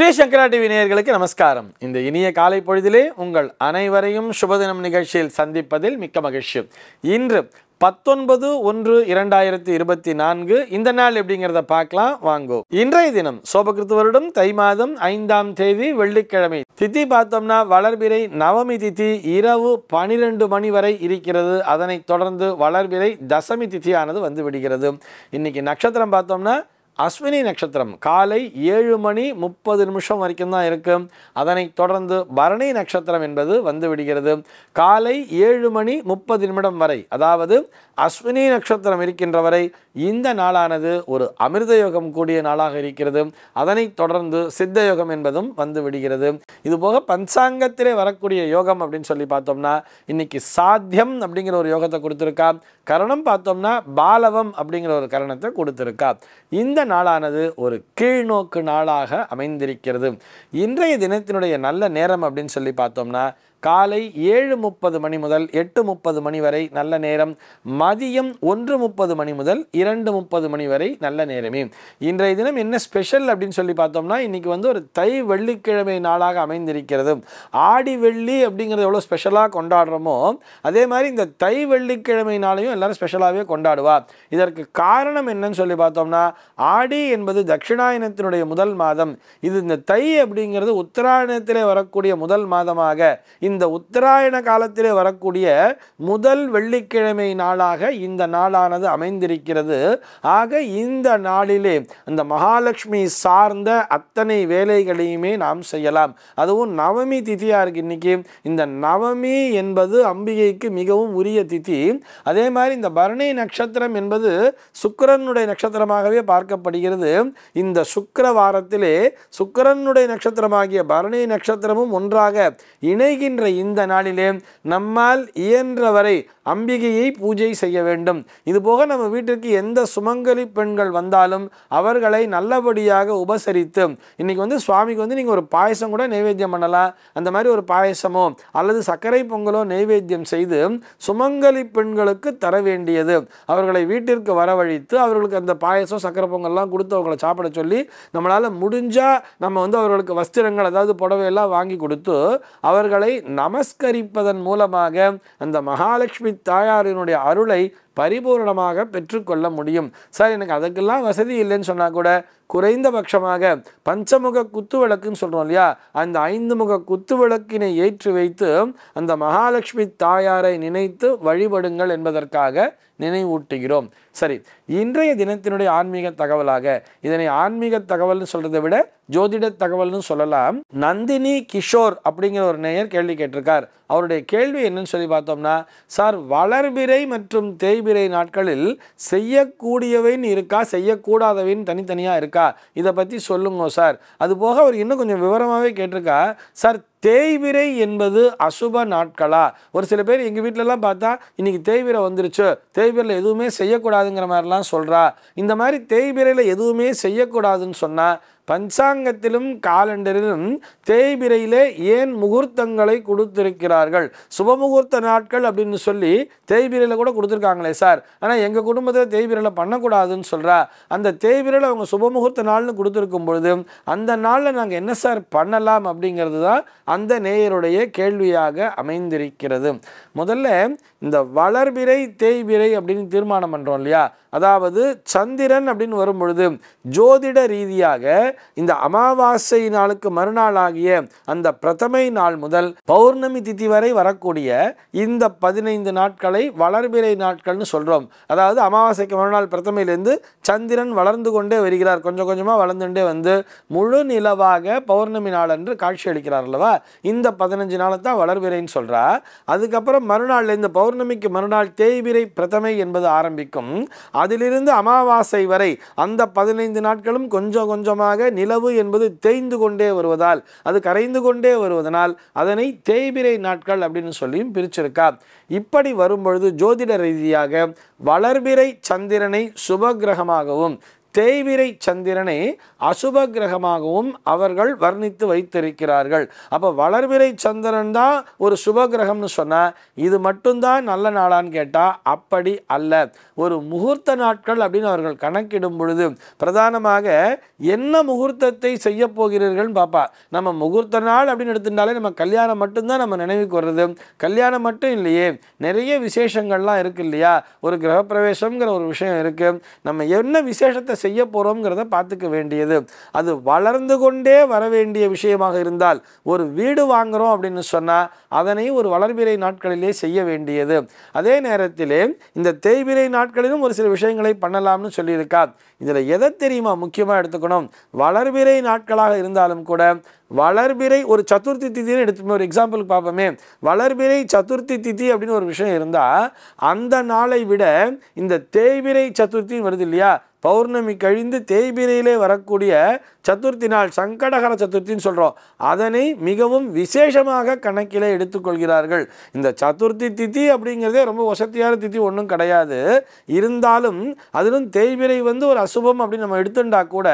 ஸ்ரீ சங்கரா TV நேயர்களுக்கு நமஸ்காரம். இந்த இனிய காலை பொழுதிலே உங்கள் அனைவரையும் சுபதினம் நிகழ்ச்சியில் சந்திப்பதில் மிக்க மகிழ்ச்சி. இன்று 19/1/2024 இந்த நாள் எப்படிங்கிறத பார்க்கலாம் வாங்கோ. இன்றைய தினம் சோபகிருத்து வருடம் தை மாதம் 5ஆம் தேதி வெள்ளிக்கிழமை. திதி பார்த்தோம்னா வளர்பிறை நவமி திதி இரவு 12 மணி வரை இருக்கிறது. அதனை தொடர்ந்து வளர்பிறை தசமி திதியானது வந்து விடுகிறது. இன்னைக்கு நட்சத்திரம் பார்த்தோம்னா அஸ்வினி நட்சத்திரம் காலை 7:30 வரைக்கும் தான் இருக்கும். அதனை தொடர்ந்து பரணி நட்சத்திரம் என்பது வந்து விடுகிறது காலை 7:30 வரை. அதாவது அஸ்வினி நட்சத்திரம் இருக்கின்ற வரை இந்த நாளானது ஒரு அமிர்த யோகம் கூடிய நாளாக இருக்கிறது. அதனை தொடர்ந்து சித்த யோகம் என்பதும் வந்து விடுகிறது. இதுபோக பஞ்சாங்கத்திலே வரக்கூடிய யோகம் அப்படின்னு சொல்லி பார்த்தோம்னா இன்னைக்கு சாத்தியம் அப்படிங்கிற ஒரு யோகத்தை கொடுத்துருக்கா. கரணம் பார்த்தோம்னா பாலவம் அப்படிங்கிற ஒரு கரணத்தை கொடுத்துருக்கா. இந்த நாளானது ஒரு கீழ்நோக்கு நாளாக அமைந்திருக்கிறது. இன்றைய தினத்தினுடைய நல்ல நேரம் அப்படின்னு சொல்லி பார்த்தோம்னா காலை 7:30 மணி முதல் 8:30 மணி வரை நல்ல நேரம். மதியம் 1:30 மணி முதல் 2:30 மணி வரை நல்ல நேரமே. இன்றைய தினம் என்ன ஸ்பெஷல் அப்படின்னு சொல்லி பார்த்தோம்னா இன்றைக்கி வந்து ஒரு தை வெள்ளிக்கிழமை நாளாக அமைந்திருக்கிறது. ஆடி வெள்ளி அப்படிங்கிறது எவ்வளோ ஸ்பெஷலாக கொண்டாடுறோமோ அதே மாதிரி இந்த தை வெள்ளிக்கிழமை நாளையும் எல்லோரும் ஸ்பெஷலாகவே கொண்டாடுவா. இதற்கு காரணம் என்னன்னு சொல்லி பார்த்தோம்னா ஆடி என்பது தட்சிணாயனத்தினுடைய முதல் மாதம். இது இந்த தை அப்படிங்கிறது உத்தராயணத்திலே வரக்கூடிய முதல் மாதமாக இந்த உத்தராயண காலத்திலே வரக்கூடிய முதல் வெள்ளிக்கிழமை நாளாக இந்த நாளானது அமைந்திருக்கிறது. ஆக இந்த நாளிலே அந்த மகாலட்சுமி சார்ந்த அத்தனை வேலைகளையுமே நாம் செய்யலாம். அதுவும் நவமி திதியாக இருக்கு இன்னைக்கு. இந்த நவமி என்பது அம்பிகைக்கு மிகவும் உரிய திதி. அதே மாதிரி இந்த பரணி நட்சத்திரம் என்பது சுக்கிரனுடைய நட்சத்திரமாகவே பார்க்கப்படுகிறது. இந்த சுக்கிரவாரத்திலே சுக்கிரனுடைய நட்சத்திரமாகிய பரணி நட்சத்திரமும் ஒன்றாக இணைகின்ற இந்த நாளிலே நம்மால் இயன்றவரை அம்பிகையை பூஜை செய்ய வேண்டும். இதுபோக நம்ம வீட்டிற்கு எந்த சுமங்கலி பெண்கள் வந்தாலும் அவர்களை நல்லபடியாக உபசரித்து இன்னைக்கு வந்து சுவாமிக்கு வந்து நீங்கள் ஒரு பாயசம் கூட நைவேத்தியம் பண்ணலாம். அந்த மாதிரி ஒரு பாயசமோ அல்லது சர்க்கரை பொங்கலோ நைவேத்தியம் செய்து சுமங்கலி பெண்களுக்கு தர வேண்டியது. அவர்களை வீட்டிற்கு வரவழைத்து அவர்களுக்கு அந்த பாயசம் சர்க்கரை பொங்கல்லாம் கொடுத்து அவங்களை சாப்பிட சொல்லி நம்மளால் முடிஞ்சால் நம்ம வந்து அவர்களுக்கு வஸ்திரங்கள் அதாவது புடவையெல்லாம் வாங்கி கொடுத்து அவர்களை நமஸ்கரிப்பதன் மூலமாக அந்த மகாலட்சுமி தாயாரினுடைய அருளை பரிபூர்ணமாக பெற்றுக்கொள்ள முடியும். சார் எனக்கு அதுக்கெல்லாம் வசதி இல்லைன்னு சொன்னால் கூட குறைந்தபட்சமாக பஞ்சமுக குத்து விளக்குன்னு சொல்கிறோம் இல்லையா, அந்த 5 முக குத்து விளக்கினை ஏற்றி வைத்து அந்த மகாலட்சுமி தாயாரை நினைத்து வழிபடுங்கள் என்பதற்காக நினைவூட்டுகிறோம். சரி, இன்றைய தினத்தினுடைய ஆன்மீக தகவலாக இதனை ஆன்மீக தகவல்னு சொல்கிறதை விட ஜோதிட தகவல்னு சொல்லலாம். நந்தினி கிஷோர் அப்படிங்கிற ஒரு நேயர் கேள்வி கேட்டிருக்கார். அவருடைய கேள்வி என்னன்னு சொல்லி பார்த்தோம்னா சார் வளர்பிறை மற்றும் தேய்பிறை நாட்களில் செய்யக்கூடியவைன்னு இருக்கா செய்யக்கூடாதவைன்னு தனித்தனியாக இருக்கா, இதை பற்றி சொல்லுங்க சார். அதுபோக அவர் இன்னும் கொஞ்சம் விவரமாகவே கேட்டிருக்கா சார் தேய்பிறை என்பது அசுப நாட்களா. ஒரு சில பேர் எங்கள் வீட்டிலலாம் பார்த்தா இன்றைக்கி தேய்பிறை வந்துருச்சு தேய்பிறையில் எதுவுமே செய்யக்கூடாதுங்கிற மாதிரிலாம் சொல்கிறா. இந்த மாதிரி தேய்பிறையில் எதுவுமே செய்யக்கூடாதுன்னு சொன்னால் பஞ்சாங்கத்திலும் காலண்டரிலும் தேய்பிரையிலே ஏன் முகூர்த்தங்களை கொடுத்திருக்கிறார்கள்? சுபமுகூர்த்த நாட்கள் அப்படின்னு சொல்லி தேய்பிரையில் கூட கொடுத்துருக்காங்களே சார், ஆனால் எங்கள் குடும்பத்தில் தேய்பிரையில் பண்ணக்கூடாதுன்னு சொல்கிறா. அந்த தேய்பிரையில் அவங்க சுபமுகூர்த்த நாள்னு கொடுத்துருக்கும் பொழுது அந்த நாளில் நாங்கள் என்ன சார் பண்ணலாம் அப்படிங்கிறது தான் அந்த நேயருடைய கேள்வியாக அமைந்திருக்கிறது. முதல்ல இந்த வளர்பிறை தேய்பிரை அப்படின்னு தீர்மானம் பண்ணுறோம் இல்லையா, அதாவது சந்திரன் அப்படின்னு வரும் பொழுது ஜோதிட ரீதியாக இந்த அமாவாசை நாளுக்கு மறுநாள் ஆகிய அந்த பிரதமை நாள் முதல் பௌர்ணமி திதி வரை வரக்கூடிய இந்த 15 நாட்களை வளர்பிறை நாட்கள்னு சொல்கிறோம். அதாவது அமாவாசைக்கு மறுநாள் பிரதமையிலேருந்து சந்திரன் வளர்ந்து கொண்டே வருகிறார். கொஞ்சம் கொஞ்சமாக வளர்ந்துட்டே வந்து முழு நிலவாக பௌர்ணமி நாள் என்று காட்சி அளிக்கிறார் அல்லவா. இந்த 15 நாளை தான் வளர்பிறைன்னு சொல்கிறா. அதுக்கப்புறம் மறுநாள் இந்த பௌர்ணமிக்கு மறுநாள் தேய்பிறை பிரதமை என்பது ஆரம்பிக்கும். அதிலிருந்து அமாவாசை வரை அந்த 15 நாட்களும் கொஞ்சம் கொஞ்சமாக நிலவு என்பது தேய்ந்து கொண்டே வருவதால் அது கரைந்து கொண்டே வருவதனால் அதனை தேய்பிறை நாட்கள் அப்படின்னு சொல்லியும் பிரிச்சிருக்கா. இப்படி வரும்பொழுது ஜோதிட ரீதியாக வளர்பிறை சந்திரனை சுபகிரகமாகவும் தேய்விரை சந்திரனை அசுப கிரகமாகவும் அவர்கள் வர்ணித்து வைத்திருக்கிறார்கள். அப்போ வளர்விரை சந்திரன் தான் ஒரு சுப கிரகம்னு சொன்னால் இது மட்டும்தான் நல்ல நாளான்னு கேட்டால் அப்படி அல்ல. ஒரு முகூர்த்த நாட்கள் அப்படின்னு அவர்கள் கணக்கிடும் பொழுது பிரதானமாக என்ன முகூர்த்தத்தை செய்ய போகிறீர்கள்னு பார்ப்பா. நம்ம முகூர்த்த நாள் அப்படின்னு எடுத்துட்டாலே நம்ம கல்யாணம் மட்டும்தான் நம்ம நினைவுக்கு வர்றது. கல்யாணம் மட்டும் இல்லையே, நிறைய விசேஷங்கள்லாம் இருக்குது இல்லையா? ஒரு கிரகப்பிரவேசம்ங்கிற ஒரு விஷயம் இருக்குது. நம்ம என்ன விசேஷத்தை செய்ய போகிறோம்ங்கிறத பார்த்துக்க வேண்டியது. அது வளர்ந்து கொண்டே வர வேண்டிய விஷயமாக இருந்தால், ஒரு வீடு வாங்குகிறோம் அப்படின்னு சொன்னால் அதனை ஒரு வளர்பிறை நாட்களிலே செய்ய வேண்டியது. அதே நேரத்திலே இந்த தேய்பிறை நாட்களிலும் ஒரு சில விஷயங்களை பண்ணலாம்னு சொல்லியிருக்கா. இதில் எதை தெரியுமா முக்கியமாக எடுத்துக்கணும்? வளர்பிறை நாட்களாக இருந்தாலும் கூட வளர்பிறை ஒரு சதுர்த்தி திதின்னு எடுத்துப்போம். ஒரு எக்ஸாம்பிளுக்கு பார்ப்போமே, வளர்பிறை சதுர்த்தி திதி அப்படின்னு ஒரு விஷயம் இருந்தால் அந்த நாளை விட இந்த தேய்பிறை சதுர்த்தின்னு வருது இல்லையா? பௌர்ணமி கழிந்து தேய்பிரையிலே வரக்கூடிய சதுர்த்தி நாள் சங்கடகர சதுர்த்தின்னு சொல்கிறோம். அதனை மிகவும் விசேஷமாக கணக்கிலே எடுத்துக்கொள்கிறார்கள். இந்த சதுர்த்தி திதி அப்படிங்கிறதே ரொம்ப வசதியான திதி ஒன்றும் கிடையாது. இருந்தாலும் அதிலும் தேய்பிரை வந்து ஒரு அசுபம் அப்படின்னு நம்ம எடுத்துட்டா கூட,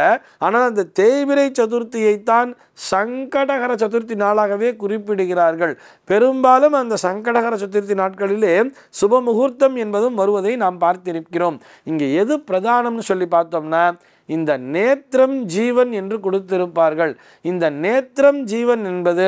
ஆனால் அந்த தேய்பிரை சதுர்த்தியைத்தான் சங்கடகர சதுர்த்தி நாளாகவே குறிப்பிடுகிறார்கள். பெரும்பாலும் அந்த சங்கடகர சதுர்த்தி நாட்களிலே சுப முகூர்த்தம் என்பதும் வருவதை நாம் பார்த்திருக்கிறோம். இங்கே எது பிரதானம்னு சொல்லி பார்த்தோம்னா, இந்த நேத்திரம் ஜீவன் என்று கொடுத்திருப்பார்கள். இந்த நேத்திரம் ஜீவன் என்பது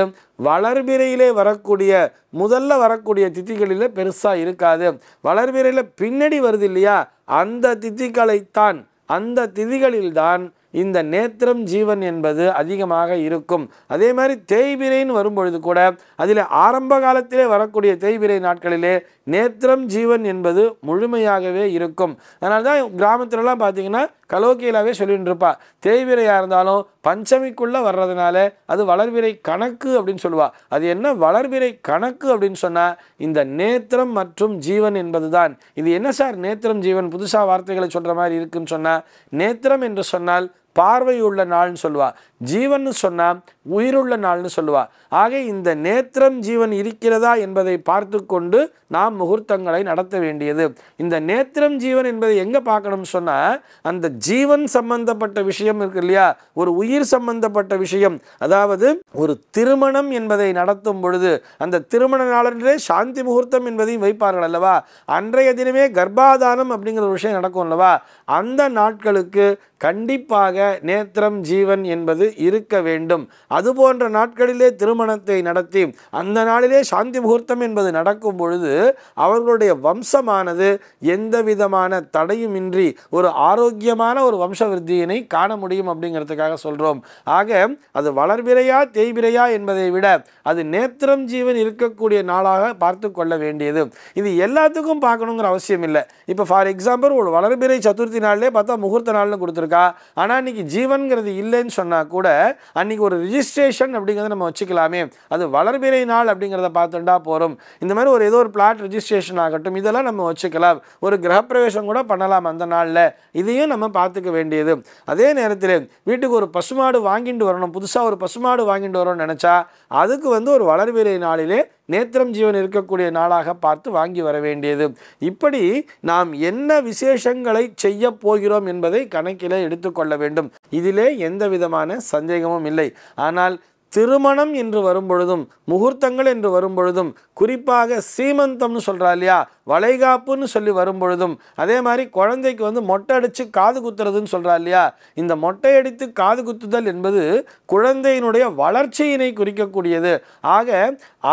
வளர்பிறையிலே வரக்கூடிய முதல்ல வரக்கூடிய திதிகளில் பெருசாக இருக்காது. வளர்பிறையில் பின்னாடி வருது இல்லையா? அந்த திதிகளைத்தான், அந்த திதிகளில்தான் இந்த நேத்திரம் ஜீவன் என்பது அதிகமாக இருக்கும். அதே மாதிரி தேய்பிரைன்னு வரும்பொழுது கூட அதில் ஆரம்ப காலத்திலே வரக்கூடிய தேய்பிரை நாட்களிலே நேத்திரம் ஜீவன் என்பது முழுமையாகவே இருக்கும். அதனால தான் கிராமத்துலலாம் பார்த்தீங்கன்னா கலோக்கியலாகவே சொல்லிட்டு இருப்பா. தேய்பிரையாக இருந்தாலும் பஞ்சமிக்குள்ளே வர்றதுனால அது வளர்பிறை கணக்கு அப்படின்னு சொல்லுவாள். அது என்ன வளர்பிறை கணக்கு அப்படின்னு சொன்னால் இந்த நேத்திரம் மற்றும் ஜீவன் என்பது தான். இது என்ன சார் நேத்திரம் ஜீவன், புதுசாக வார்த்தைகளை சொல்கிற மாதிரி இருக்குன்னு சொன்னால், நேத்திரம் என்று சொன்னால் பார்வையுள்ள நாள்னு சொல்லுவா, ஜீவன்னு சொன்னால் உயிருள்ள நாள்னு சொல்லுவா. ஆக இந்த நேத்திரம் ஜீவன் இருக்கிறதா என்பதை பார்த்து கொண்டு நாம் முகூர்த்தங்களை நடத்த வேண்டியது. இந்த நேத்திரம் ஜீவன் என்பதை எங்கே பார்க்கணும்னு சொன்னால், அந்த ஜீவன் சம்பந்தப்பட்ட விஷயம் இருக்கு இல்லையா, ஒரு உயிர் சம்பந்தப்பட்ட விஷயம். அதாவது ஒரு திருமணம் என்பதை நடத்தும் பொழுது அந்த திருமண நாளன்றே சாந்தி முகூர்த்தம் என்பதையும் வைப்பார்கள் அல்லவா? அன்றைய தினமே கர்ப்பாதானம் அப்படிங்கிற ஒரு விஷயம் நடக்கும் அல்லவா? அந்த நாட்களுக்கு கண்டிப்பாக நேத்திரம் ஜீவன் என்பது இருக்க வேண்டும். அதுபோன்ற நாட்களிலே திருமணத்தை நடத்தி அந்த நாளிலே சாந்தி முகூர்த்தம் என்பது நடக்கும் பொழுது அவர்களுடைய வம்சமானது எந்த விதமான தடையுமின்றி ஒரு ஆரோக்கியமான ஒரு வம்ச விருத்தியினை காண முடியும் அப்படிங்கிறதுக்காக சொல்கிறோம். ஆக அது வளர்பிறையா தேய்பிறையா என்பதை விட அது நேத்திரம் ஜீவன் இருக்கக்கூடிய நாளாக பார்த்து கொள்ள வேண்டியது. இது எல்லாத்துக்கும் பார்க்கணுங்கிற அவசியம் இல்லை. இப்போ ஃபார் எக்ஸாம்பிள் ஒரு வளர்பிறை சதுர்த்தி நாளிலே பார்த்தா முகூர்த்த நாள்னு கொடுத்துருக்கா, ஆனால் இன்னைக்கு ஜீவன்கிறது இல்லைன்னு சொன்னால் கூட அன்றைக்கி ஒரு ரிஜிஸ்ட்ரேஷன் அப்படிங்கிறத நம்ம வச்சுக்கலாமே, அது வளர்பிறை நாள் அப்படிங்கிறத பார்த்துட்டா போகிறோம். இந்த மாதிரி ஒரு ஏதோ ஒரு பிளாட் ரிஜிஸ்ட்ரேஷன் ஆகட்டும், இதெல்லாம் நம்ம வச்சுக்கலாம். ஒரு கிரகப்பிரவேசம் கூட பண்ணலாம் அந்த நாளில், இதையும் நம்ம பார்த்துக்க வேண்டியது. அதே நேரத்தில் வீட்டுக்கு ஒரு பசுமாடு வாங்கிட்டு வரணும், புதுசாக ஒரு பசுமாடு வாங்கிட்டு வரணும்னு நினச்சா அதுக்கு வந்து ஒரு வளர்பிறை நாளிலே நேத்திரம் ஜீவன் இருக்கக்கூடிய நாளாக பார்த்து வாங்கி வர வேண்டியது. இப்படி நாம் என்ன விசேஷங்களை செய்ய போகிறோம் என்பதை கணக்கிலே எடுத்துக்கொள்ள வேண்டும். இதிலே எந்த விதமான சந்தேகமும் இல்லை. ஆனால் திருமணம் என்று வரும்பொழுதும் முகூர்த்தங்கள் என்று வரும்பொழுதும், குறிப்பாக சீமந்தம்னு சொல்கிறா இல்லையா, வளைகாப்புன்னு சொல்லி வரும்பொழுதும், அதே மாதிரி குழந்தைக்கு வந்து மொட்டை அடித்து காது குத்துறதுன்னு சொல்கிறா இல்லையா, இந்த மொட்டை அடித்து காது குத்துதல் என்பது குழந்தையினுடைய வளர்ச்சியினை குறிக்கக்கூடியது. ஆக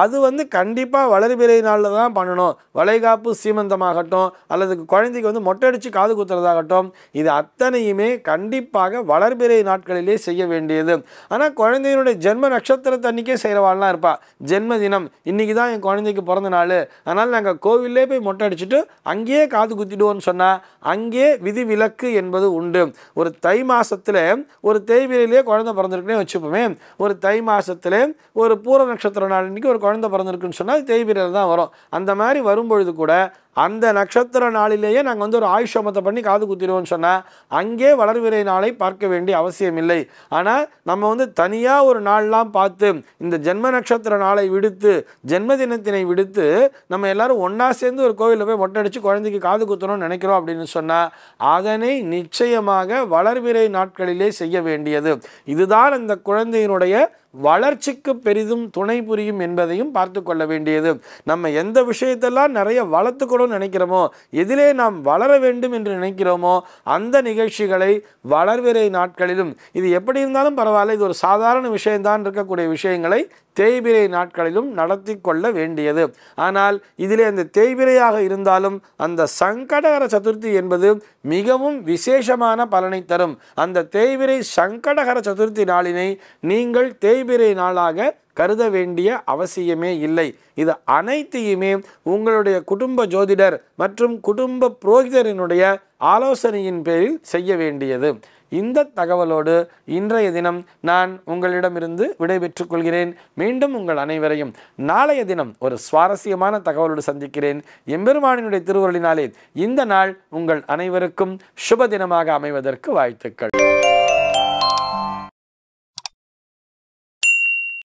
அது வந்து கண்டிப்பாக வளர்பிறை நாளில் தான் பண்ணணும். வளைகாப்பு சீமந்தமாகட்டும் அல்லது குழந்தைக்கு வந்து மொட்டை அடித்து காது குத்துறதாகட்டும், இது அத்தனையுமே கண்டிப்பாக வளர்பிறை நாட்களிலே செய்ய வேண்டியது. ஆனால் குழந்தையினுடைய ஜென்ம நட்சத்திரத்தை அன்றைக்கே செய்கிறவாள்லாம் இருப்பா. ஜென்ம தினம் இன்றைக்கி தான் என் குழந்தைக்கு பிறந்த நாள், அதனால் நாங்கள் கோவிலே போய் மொட்டை அடிச்சுட்டு அங்கேயே காது குத்திடுவோன்னு சொன்னால் அங்கே விதி விலக்கு என்பது உண்டு. ஒரு தை மாதத்தில் ஒரு தேய்பிரையிலே குழந்தை பிறந்திருக்குன்னே வச்சுப்போமே, ஒரு தை மாதத்தில் ஒரு பூர நட்சத்திர நாள் அன்றைக்கி ஒரு குழந்தை பிறந்திருக்குன்னு சொன்னால் தேய்பிரையில் தான் வரும். அந்த மாதிரி வரும்பொழுது கூட அந்த நட்சத்திர நாளிலேயே நாங்கள் வந்து ஒரு ஆயுஷமத்தை பண்ணி காது குத்திடுவோம்னு சொன்னால் அங்கே வளர்விரை நாளை பார்க்க வேண்டிய அவசியம் இல்லை. ஆனால் நம்ம வந்து தனியாக ஒரு நாள்லாம் பார்த்து இந்த ஜென்ம நட்சத்திர நாளை விடுத்து ஜென்ம தினத்தினை விடுத்து நம்ம எல்லோரும் ஒன்றா சேர்ந்து ஒரு கோவிலில் போய் மொட்டை அடித்து குழந்தைக்கு காது குத்தணும்னு நினைக்கிறோம் அப்படின்னு சொன்னால் அதனை நிச்சயமாக வளர்விரை நாட்களிலே செய்ய வேண்டியது. இதுதான் அந்த குழந்தையினுடைய வளர்ச்சிக்கு பெரிதும் துணை புரியும் என்பதையும் பார்த்து கொள்ள வேண்டியது. நம்ம எந்த விஷயத்தெல்லாம் நிறைய வளர்த்துக்கணும்னு நினைக்கிறோமோ, எதிலே நாம் வளர வேண்டும் என்று நினைக்கிறோமோ அந்த நிகழ்ச்சிகளை வளர்விரை நாட்களிலும், இது எப்படி இருந்தாலும் பரவாயில்ல, இது ஒரு சாதாரண விஷயம்தான் இருக்கக்கூடிய விஷயங்களை தேய்பிரை நாட்களிலும் நடத்தி கொள்ள வேண்டியது. ஆனால் இதிலே அந்த தேய்பிரையாக இருந்தாலும் அந்த சங்கடகர சதுர்த்தி என்பது மிகவும் விசேஷமான பலனை தரும். அந்த தேய்பிரை சங்கடகர சதுர்த்தி நாளினை நீங்கள் தேய்பிரை நாளாக கருத வேண்டிய அவசியமே இல்லை. இது அனைத்தையுமே உங்களுடைய குடும்ப ஜோதிடர் மற்றும் குடும்ப புரோகிதரினுடைய ஆலோசனையின் பேரில் செய்ய வேண்டியது. இந்த தகவலோடு இன்றைய தினம் நான் உங்களிடமிருந்து விடைபெற்றுக் கொள்கிறேன். மீண்டும் உங்கள் அனைவரையும் நாளைய தினம் ஒரு சுவாரஸ்யமான தகவலோடு சந்திக்கிறேன். எம்பெருமானினுடைய திருவருளினாலே இந்த நாள் உங்கள் அனைவருக்கும் சுப தினமாக அமைவதற்கு வாழ்த்துக்கள்.